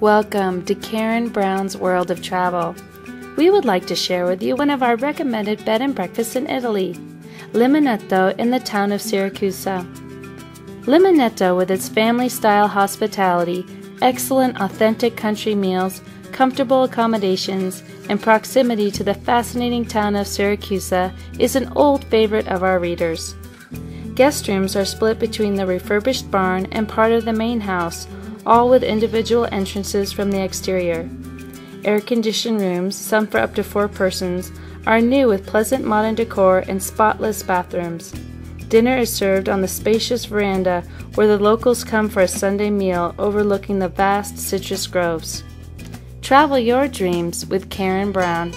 Welcome to Karen Brown's World of Travel. We would like to share with you one of our recommended bed and breakfasts in Italy, Limoneto in the town of Siracusa. Limoneto, with its family-style hospitality, excellent authentic country meals, comfortable accommodations, and proximity to the fascinating town of Siracusa, is an old favorite of our readers. Guest rooms are split between the refurbished barn and part of the main house, all with individual entrances from the exterior. Air-conditioned rooms, some for up to 4 persons, are new with pleasant modern decor and spotless bathrooms. Dinner is served on the spacious veranda where the locals come for a Sunday meal overlooking the vast citrus groves. Travel your dreams with Karen Brown.